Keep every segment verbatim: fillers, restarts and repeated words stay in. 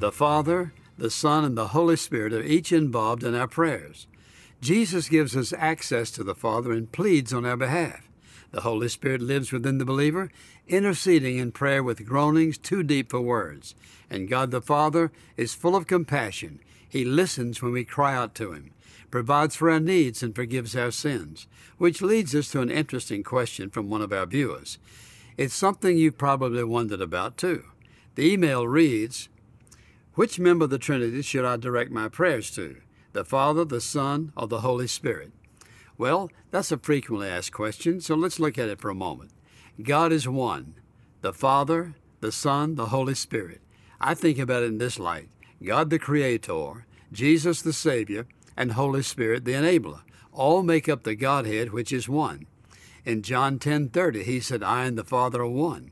the Father, the Son, and the Holy Spirit are each involved in our prayers. Jesus gives us access to the Father and pleads on our behalf. The Holy Spirit lives within the believer, interceding in prayer with groanings too deep for words. And God the Father is full of compassion. He listens when we cry out to Him, provides for our needs, and forgives our sins, which leads us to an interesting question from one of our viewers. It's something you've probably wondered about, too. The email reads, "Which member of the Trinity should I direct my prayers to? The Father, the Son, or the Holy Spirit?" Well, that's a frequently asked question, so let's look at it for a moment. God is one, the Father, the Son, the Holy Spirit. I think about it in this light: God the Creator, Jesus the Savior, and Holy Spirit the Enabler all make up the Godhead, which is one. In John ten thirty, He said, "I and the Father are one."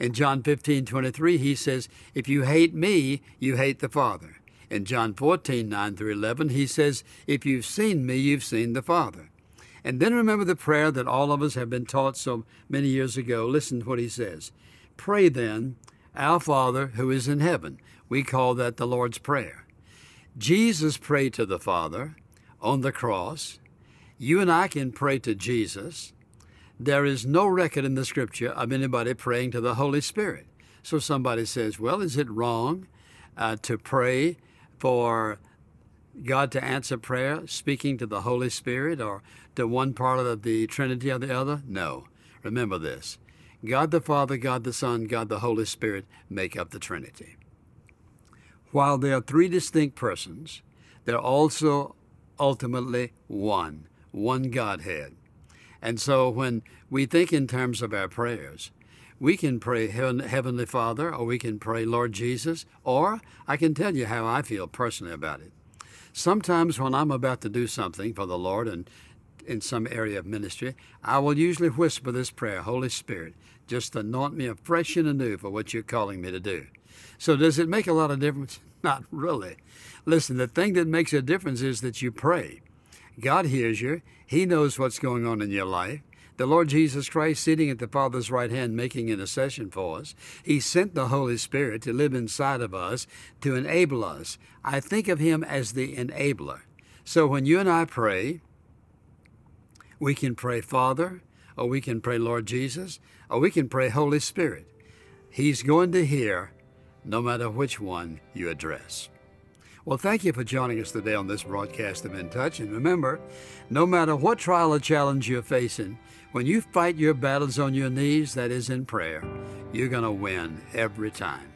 In John fifteen twenty-three, He says, "If you hate me, you hate the Father." In John fourteen, nine through eleven, He says, "If you've seen me, you've seen the Father." And then remember the prayer that all of us have been taught so many years ago. Listen to what He says. "Pray then, our Father who is in heaven." We call that the Lord's Prayer. Jesus prayed to the Father on the cross. You and I can pray to Jesus. There is no record in the Scripture of anybody praying to the Holy Spirit. So somebody says, well, is it wrong uh, to pray for God to answer prayer, speaking to the Holy Spirit or to one part of the Trinity or the other? No. Remember this: God the Father, God the Son, God the Holy Spirit make up the Trinity. While they are three distinct persons, they're also ultimately one, one Godhead. And so when we think in terms of our prayers, we can pray Heavenly Father, or we can pray Lord Jesus, or I can tell you how I feel personally about it. Sometimes when I'm about to do something for the Lord and in some area of ministry, I will usually whisper this prayer: "Holy Spirit, just anoint me afresh and anew for what you're calling me to do." So does it make a lot of difference? Not really. Listen, the thing that makes a difference is that you pray. God hears you. He knows what's going on in your life. The Lord Jesus Christ, sitting at the Father's right hand, making intercession for us. He sent the Holy Spirit to live inside of us, to enable us. I think of Him as the enabler. So when you and I pray, we can pray Father, or we can pray Lord Jesus, or we can pray Holy Spirit. He's going to hear no matter which one you address. Well, thank you for joining us today on this broadcast of In Touch. And remember, no matter what trial or challenge you're facing, when you fight your battles on your knees, that is in prayer, you're going to win every time.